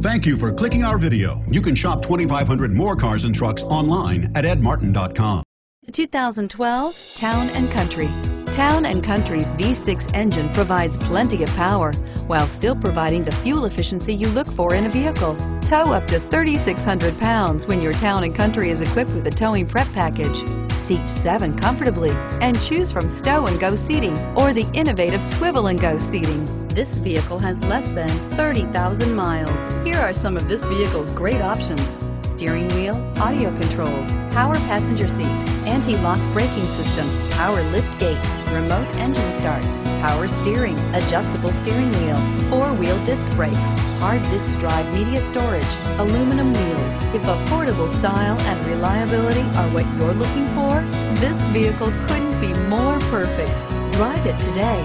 Thank you for clicking our video. You can shop 2,500 more cars and trucks online at EdMartin.com. The 2012 Town & Country. Town & Country's V6 engine provides plenty of power while still providing the fuel efficiency you look for in a vehicle. Tow up to 3,600 pounds when your Town & Country is equipped with a towing prep package. Seat 7 comfortably and choose from stow and go seating or the innovative swivel and go seating. This vehicle has less than 30,000 miles. Here are some of this vehicle's great options: steering wheel audio controls, power passenger seat, anti-lock braking system, power lift gate, remote engine start, power steering, adjustable steering wheel, four-wheel disc brakes, hard disk drive media storage, aluminum wheels. If affordable style and reliability are what you're looking for, this vehicle couldn't be more perfect. Drive it today.